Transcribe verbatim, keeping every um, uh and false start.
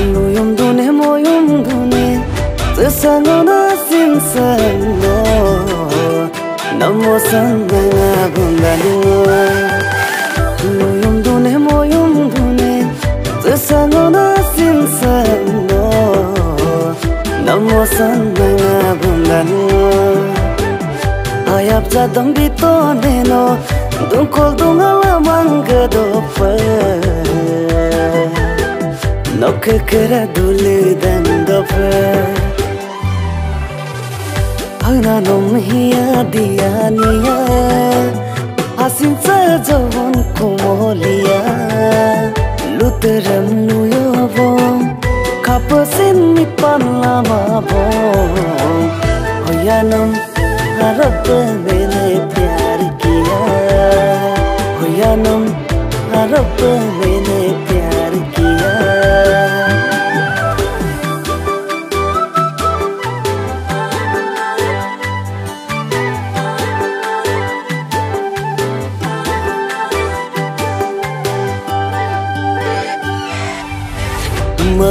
노염도네 모염도네 뜻상어나 심상어 너무 상당하군다누 노염도네 모염도네 뜻상어나 심상어 너무 상당하군다누 아야자던 빛도네 너 눈콜동아라만 그도퍼 No que queda dulce dando fe. Ana no me hía día niya, asin se jovon como liya. Luteram nuyo bon, kapasin mi panlama bon. Oiya nom aropé mene pyar kiya. Oiya nom aropé mene pyar kiya. Mă